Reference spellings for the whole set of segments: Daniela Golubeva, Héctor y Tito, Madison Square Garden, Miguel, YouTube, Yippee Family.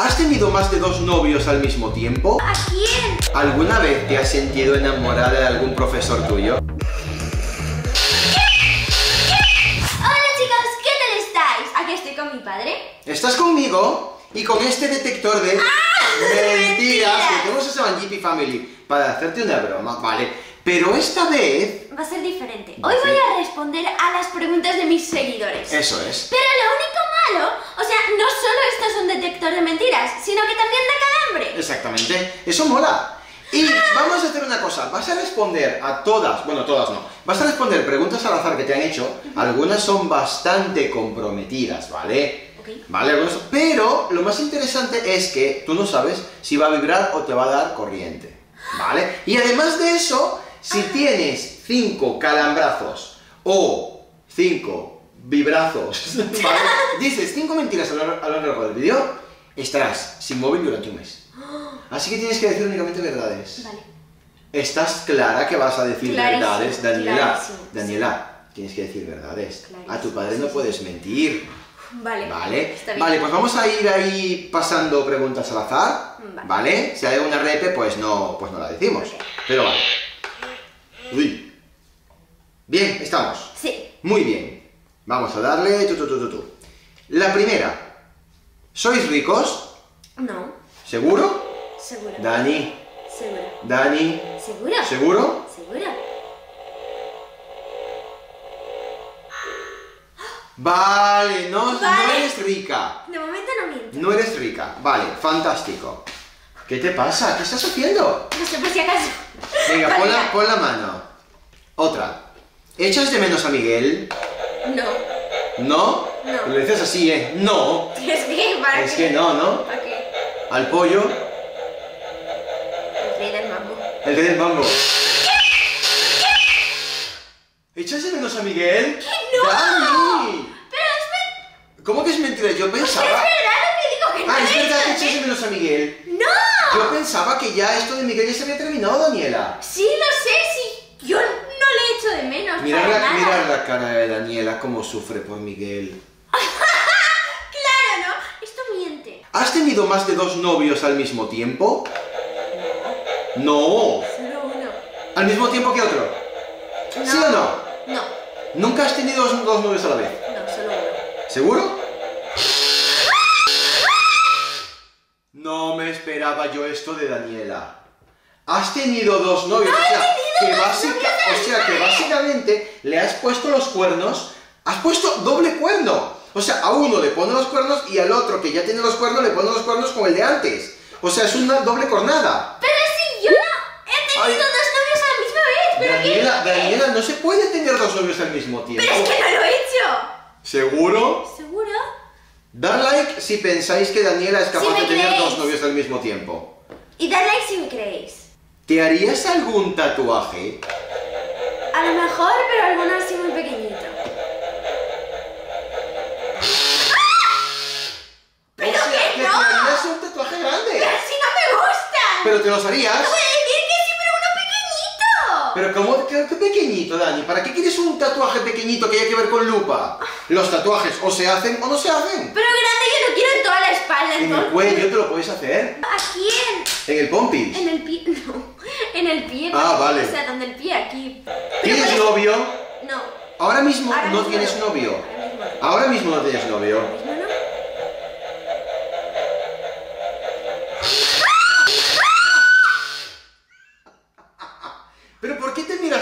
¿Has tenido más de dos novios al mismo tiempo? ¿A quién? ¿Alguna vez te has sentido enamorada de algún profesor tuyo? ¿Estás conmigo? Y con este detector de mentiras que todos usaban Yippee Family para hacerte una broma, ¿vale? Pero esta vez va a ser diferente. Hoy voy a responder a las preguntas de mis seguidores. Eso es. Pero lo único malo, o sea, no solo esto es un detector de mentiras, sino que también da calambre. Exactamente. Eso mola. Y vamos a hacer una cosa, vas a responder a todas, bueno, todas no, vas a responder preguntas al azar que te han hecho, algunas son bastante comprometidas, ¿vale? Okay. Vale, algunas, pero lo más interesante es que tú no sabes si va a vibrar o te va a dar corriente, ¿vale? Y además de eso, si tienes 5 calambrazos o 5 vibrazos, ¿vale? Dices 5 mentiras a lo largo del vídeo, estarás sin móvil durante un mes. Así que tienes que decir únicamente verdades. Vale. ¿Estás clara que vas a decir verdades, Daniela? Daniela, tienes que decir verdades. Clarísimo. A tu padre no puedes mentir. Vale. Vale. Vale, pues vamos a ir ahí pasando preguntas al azar. Vale. ¿Vale? Si hay una repe, pues no la decimos. Okay. Pero vale. Uy. Bien, estamos. Sí. Muy bien. Vamos a darle La primera. ¿Sois ricos? No. ¿Seguro? Seguro. Dani. Seguro. Dani. Seguro. ¿Seguro? Seguro. Vale, no eres rica. De momento no miento. No eres rica. Vale, fantástico. ¿Qué te pasa? ¿Qué estás haciendo? No sé, por si acaso. Venga, vale, pon la mano. Otra. ¿Echas de menos a Miguel? No. ¿No? No. Lo dices así, ¿eh? No. Es que, ¿para qué? Que no, ¿no? ¿Para qué? Al pollo. El rey del mambo. ¿Qué? ¿Echas de menos a Miguel? ¡Que no! ¡Dani! Pero es... ¿Cómo que es mentira? Yo pensaba... Porque es verdad lo que digo, que no. Ah, es verdad que echas de menos a Miguel. ¡No! Yo pensaba que ya esto de Miguel ya se había terminado, Daniela. Sí, lo sé, sí. Yo no le echo de menos. Mirad la cara de Daniela, cómo sufre por Miguel. Claro, ¿no? Esto miente. ¿Has tenido más de 2 novios al mismo tiempo? No. Solo uno. ¿Al mismo tiempo que otro? No. ¿Sí o no? No. ¿Nunca has tenido 2 novios a la vez? No, solo uno. ¿Seguro? No me esperaba yo esto de Daniela. ¿Has tenido 2 novios? No, o sea, que básicamente le has puesto los cuernos. Has puesto doble cuerno. O sea, a uno le pone los cuernos y al otro que ya tiene los cuernos le pone los cuernos como el de antes. O sea, es una doble cornada. He tenido 2 novios a la misma vez, pero Daniela, ¿qué? Daniela, no se puede tener 2 novios al mismo tiempo. Pero es que no lo he hecho. ¿Seguro? ¿Seguro? Dar like si pensáis que Daniela es capaz de tener 2 novios al mismo tiempo. Y dar like si me creéis. ¿Te harías algún tatuaje? A lo mejor, pero alguno así muy pequeñito. ¿Pero o sea, qué que no? ¿Te harías un tatuaje grande? Pero si no me gustan. ¿Pero te los harías? No. Pero como que pequeñito, Dani, ¿para qué quieres un tatuaje pequeñito que haya que ver con lupa? Los tatuajes o se hacen o no se hacen. Pero grande yo lo quiero en toda la espalda. En el cuello te lo puedes hacer. ¿A quién? En el pompis. En el pie, no. En el pie. Ah, vale. O sea, donde el pie, aquí. ¿Tienes novio? No. Ahora mismo no tienes novio. Ahora mismo no tienes novio.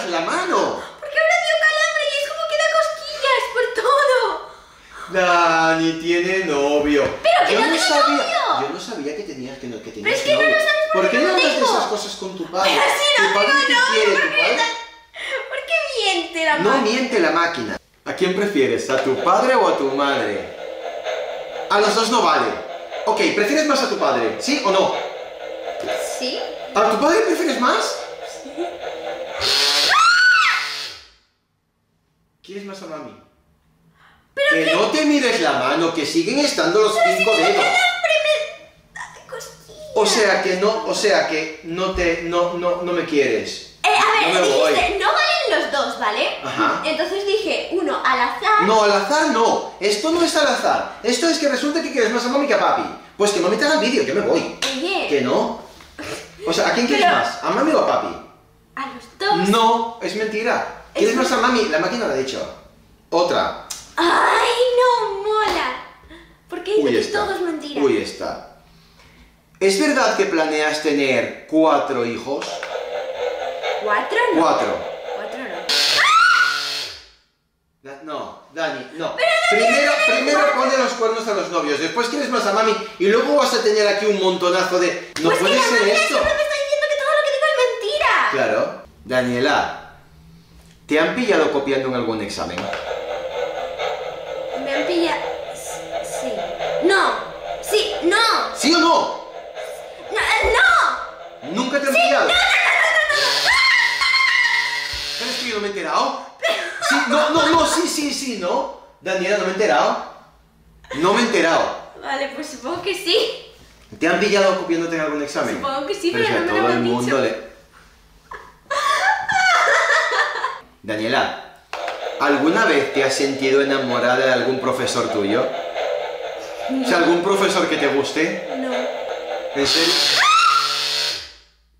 La mano. Porque ahora dio calambre y es como que da cosquillas por todo. Dani tiene novio. Pero que yo no sabía, novio. Yo no sabía que tenías que tenías novio. Pero es que no lo sabes. ¿Por qué no hablas de esas cosas con tu padre? Pero si no, ¿por qué miente la máquina? No miente la máquina. ¿A quién prefieres? ¿A tu padre o a tu madre? A los dos no vale. Ok, ¿prefieres más a tu padre? ¿Sí o no? Sí. ¿A tu padre prefieres más? Sí. ¿Quieres más a mami? Pero que no te mires la mano, que siguen estando los 5 dedos. O sea que no, no me quieres. A ver, dijiste, no valen los dos, ¿vale? Ajá. Entonces dije, uno al azar. No, al azar no. Esto no es al azar. Esto es que resulta que quieres más a mami que a papi. Pues que no me metas al vídeo, que me voy. Oye. Que no. O sea, ¿a quién quieres más? ¿A mami o a papi? A los dos. No, es mentira. ¿Quieres más a mami? La máquina lo ha dicho. Otra. ¡Ay, no mola! Porque dice que todo es mentira. Uy, está. ¿Es verdad que planeas tener 4 hijos? ¿4? No. 4 no. No, Dani, no. Primero pone los cuernos a los novios, después quieres más a mami y luego vas a tener aquí un montonazo de... No pues puede mira, ser esto. Siempre me está diciendo que todo lo que digo es mentira. Claro. Daniela, ¿te han pillado copiando en algún examen? Me han pillado... Sí. No. Sí, no. ¿Sí o no? ¡No! ¿Nunca te han pillado? No. ¿Sabes que yo no me he enterado? Sí, sí, ¿no? Daniela, no me he enterado. No me he enterado. Vale, pues supongo que sí. ¿Te han pillado copiándote en algún examen? Supongo que sí, pero no me lo han dicho. Daniela, ¿alguna vez te has sentido enamorada de algún profesor tuyo? No. O sea, ¿algún profesor que te guste? No. ¿En serio?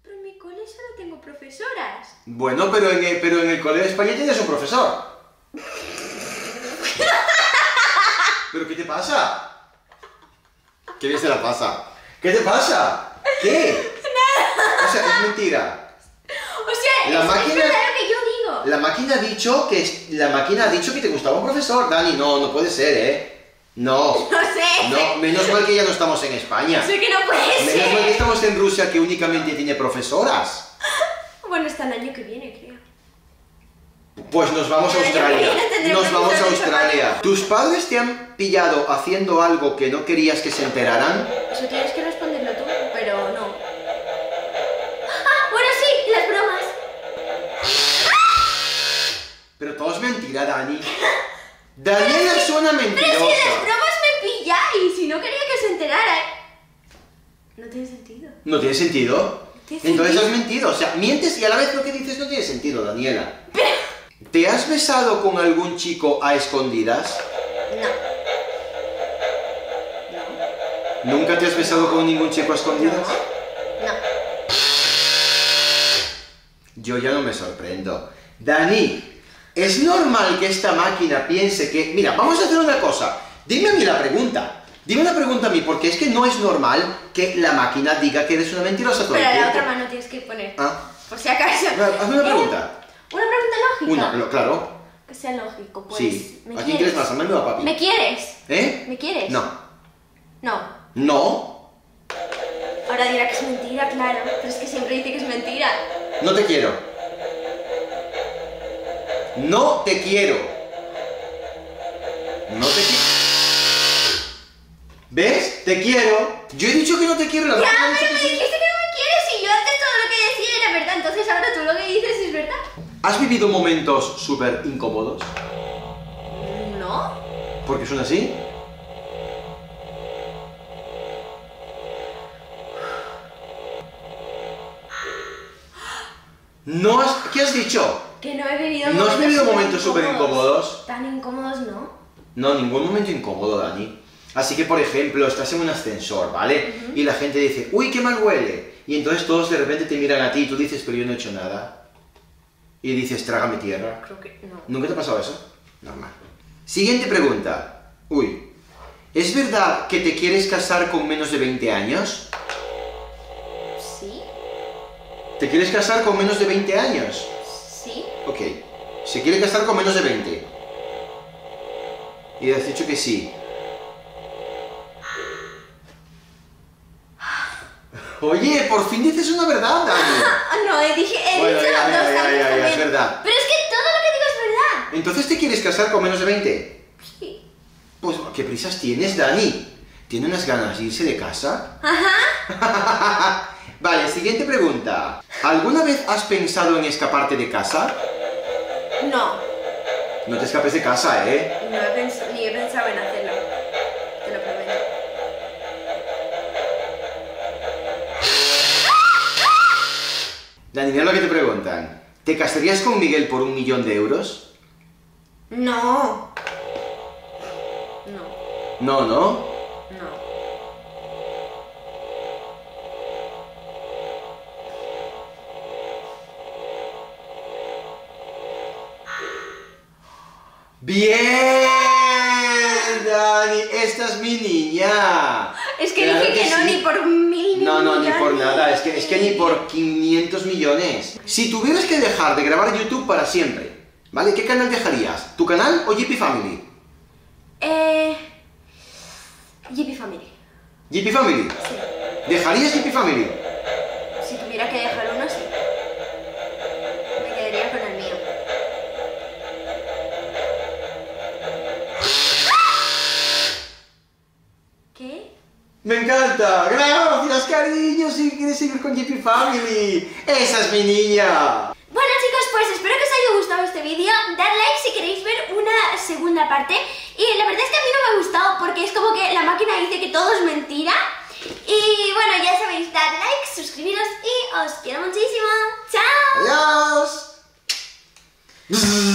Pero en mi cole solo tengo profesoras. Bueno, pero en el cole de España tienes un profesor. ¿Pero qué te pasa? ¿Qué bien se la pasa? ¿Qué te pasa? ¿Qué? Nada. O sea, es mentira. O sea, la máquina, es verdad lo que yo digo. La máquina ha dicho que te gustaba un profesor. Dani, no, no puede ser, ¿eh? No. No sé. No, menos mal que ya no estamos en España. Sé que no puede ser. Menos mal que estamos en Rusia, que únicamente tiene profesoras. Bueno, hasta el año que viene, creo. Pues nos vamos a Australia. Nos vamos a Australia. ¿Tus padres te han pillado haciendo algo que no querías que se enteraran? Eso tienes que responderlo tú, pero no. Ah, bueno, sí, las bromas. Pero todo es mentira, Dani. Daniela suena mentirosa. Pero si las bromas me pilláis, si no quería que se enterara. No tiene sentido. ¿No tiene sentido? Entonces has mentido, o sea, mientes y a la vez lo que dices no tiene sentido, Daniela. Pero... ¿Te has besado con algún chico a escondidas? No. ¿Nunca te has besado con ningún chico a escondidas? No. Yo ya no me sorprendo. Dani... ¿Es normal que esta máquina piense que... Mira, vamos a hacer una cosa. Dime a mí la pregunta. Dime una pregunta a mí, porque es que no es normal que la máquina diga que eres una mentirosa todo el tiempo. Pero la otra mano tienes que poner. Ah. Por si acaso. Hazme una pregunta. Una pregunta lógica. Una, claro. Que sea lógico, pues. Sí. ¿A quién quieres más? ¿A mami o a papi? ¿Me quieres? ¿Eh? ¿Me quieres? No. No. ¿No? Ahora dirá que es mentira, claro. Pero es que siempre dice que es mentira. No te quiero. No te quiero. No te quiero. ¿Ves? Te quiero. Yo he dicho que no te quiero. La verdad, ya, pero me dijiste que no me quieres y yo antes todo lo que decía era verdad. Entonces ahora tú lo que dices es verdad. ¿Has vivido momentos súper incómodos? No. ¿Por qué son así? No has... ¿Qué has dicho? Que no he vivido momentos. ¿No has vivido momentos súper incómodos? Tan incómodos, ¿no? No, ningún momento incómodo, Dani. Así que, por ejemplo, estás en un ascensor, ¿vale? Y la gente dice, uy, qué mal huele. Y entonces todos de repente te miran a ti y tú dices, pero yo no he hecho nada. Y dices, trágame tierra. Creo que no. ¿Nunca te ha pasado eso? Normal. Siguiente pregunta. Uy, ¿es verdad que te quieres casar con menos de 20 años? Sí. ¿Te quieres casar con menos de 20 años? Ok, ¿se quiere casar con menos de 20? Y has dicho que sí. Oye, por fin dices una verdad, Dani. No, he dicho dos, es verdad. Pero es que todo lo que digo es verdad. ¿Entonces te quieres casar con menos de 20? Sí. Pues, ¿qué prisas tienes, Dani? ¿Tiene unas ganas de irse de casa? Ajá. Vale, siguiente pregunta. ¿Alguna vez has pensado en escaparte de casa? No. No te escapes de casa, ¿eh? No he pensado, ni he pensado en hacerlo. Te lo prometo. Dani, mira lo que te preguntan. ¿Te casarías con Miguel por 1.000.000 de euros? No. No. ¿No? No. No. ¡Bien, Dani! ¡Esta es mi niña! Es que claro dije que no, sí. Ni por mil no, no, millones. Ni por nada, es que ni por 500 millones. Si tuvieras que dejar de grabar YouTube para siempre, ¿vale? ¿Qué canal dejarías? ¿Tu canal o Yippee Family? Yippee Family. ¿Yippee Family? Sí. ¿Dejarías Yippee Family? Si tuviera que dejar uno, sí. Me quedaría con el mío. ¿Qué? ¡Me encanta! ¡Gracias, cariño! Si quieres seguir con Yippee Family. ¡Esa es mi niña! Bueno, chicos, pues espero que os haya gustado este vídeo. Dad like si queréis ver una segunda parte. Y la verdad es que a mí no me ha gustado porque es como que la máquina dice que todo es mentira. Y bueno, ya sabéis, dad like, suscribiros y os quiero muchísimo. ¡Chao! ¡Adiós!